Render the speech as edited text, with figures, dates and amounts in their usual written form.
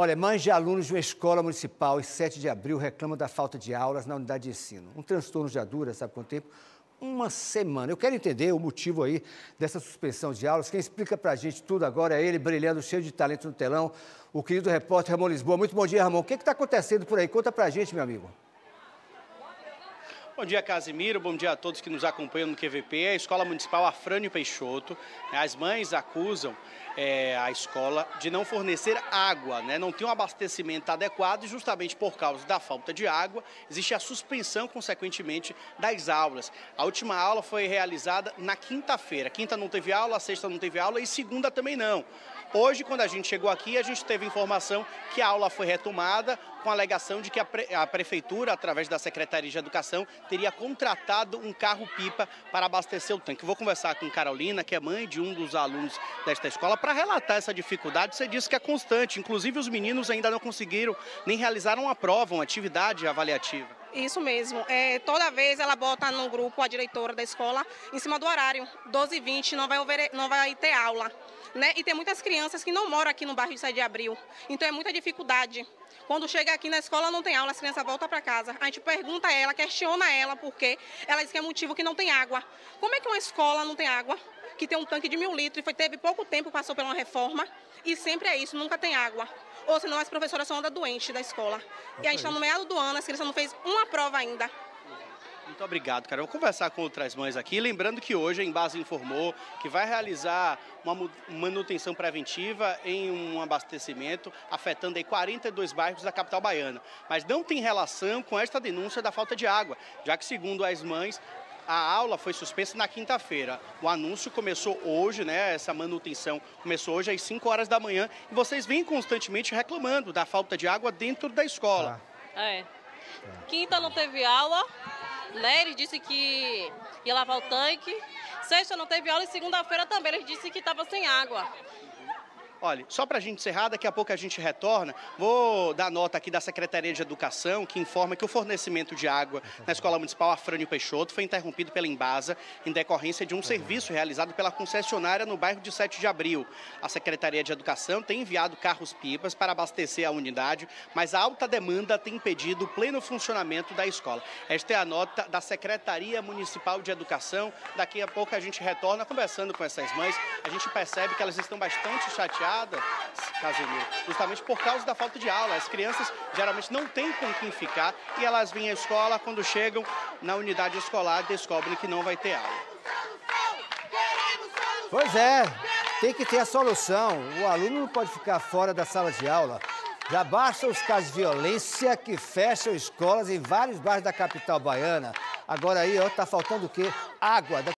Olha, mães de alunos de uma escola municipal em 7 de abril reclamam da falta de aulas na unidade de ensino. Um transtorno já dura, sabe quanto tempo? Uma semana. Eu quero entender o motivo aí dessa suspensão de aulas. Quem explica pra gente tudo agora é ele, brilhando, cheio de talento no telão, o querido repórter Ramon Lisboa. Muito bom dia, Ramon. O que está acontecendo por aí? Conta pra gente, meu amigo. Bom dia, Casimiro. Bom dia a todos que nos acompanham no QVP. A Escola Municipal Afrânio Peixoto. As mães acusam a escola de não fornecer água, né? Não tem um abastecimento adequado e justamente por causa da falta de água existe a suspensão, consequentemente, das aulas. A última aula foi realizada na quinta-feira. Quinta não teve aula, sexta não teve aula e segunda também não. Hoje, quando a gente chegou aqui, a gente teve informação que a aula foi retomada com a alegação de que a Prefeitura, através da Secretaria de Educação, teria contratado um carro-pipa para abastecer o tanque. Vou conversar com Carolina, que é mãe de um dos alunos desta escola, para relatar essa dificuldade. Você disse que é constante, inclusive os meninos ainda não conseguiram nem realizar uma prova, uma atividade avaliativa. Isso mesmo. Toda vez ela bota no grupo, a diretora da escola, em cima do horário, 12h20, não vai ter aula. Né? E tem muitas crianças que não moram aqui no bairro de 7 de Abril, então é muita dificuldade. Quando chega aqui na escola não tem aula, as crianças voltam para casa. A gente pergunta a ela, questiona ela, porque ela diz que é motivo que não tem água. Como é que uma escola não tem água, que tem um tanque de 1000 litros, teve pouco tempo, passou pela uma reforma, e sempre é isso, nunca tem água. Ou senão as professoras só andam doentes da escola. E a gente está no meado do ano, as crianças não fez uma prova ainda. Muito obrigado, cara. Eu vou conversar com outras mães aqui. Lembrando que hoje a Embasa informou que vai realizar uma manutenção preventiva em um abastecimento, afetando aí 42 bairros da capital baiana. Mas não tem relação com esta denúncia da falta de água, já que, segundo as mães, a aula foi suspensa na quinta-feira. O anúncio começou hoje, né? Essa manutenção começou hoje às 5 horas da manhã. E vocês vêm constantemente reclamando da falta de água dentro da escola. Quinta não teve aula, né? Ele disse que ia lavar o tanque. Sexta não teve aula e segunda-feira também. Ele disse que estava sem água. Olha, só para a gente encerrar, daqui a pouco a gente retorna. Vou dar nota aqui da Secretaria de Educação, que informa que o fornecimento de água na Escola Municipal Afrânio Peixoto foi interrompido pela Embasa em decorrência de um serviço realizado pela concessionária no bairro de 7 de Abril. A Secretaria de Educação tem enviado carros-pipas para abastecer a unidade, mas a alta demanda tem impedido o pleno funcionamento da escola. Esta é a nota da Secretaria Municipal de Educação. Daqui a pouco a gente retorna conversando com essas mães. A gente percebe que elas estão bastante chateadas, Casimiro, justamente por causa da falta de aula. As crianças geralmente não têm com quem ficar e elas vêm à escola, quando chegam na unidade escolar, descobrem que não vai ter aula. Pois é, tem que ter a solução. O aluno não pode ficar fora da sala de aula. Já bastam os casos de violência que fecham escolas em vários bairros da capital baiana. Agora aí, ó, tá faltando o quê? Água.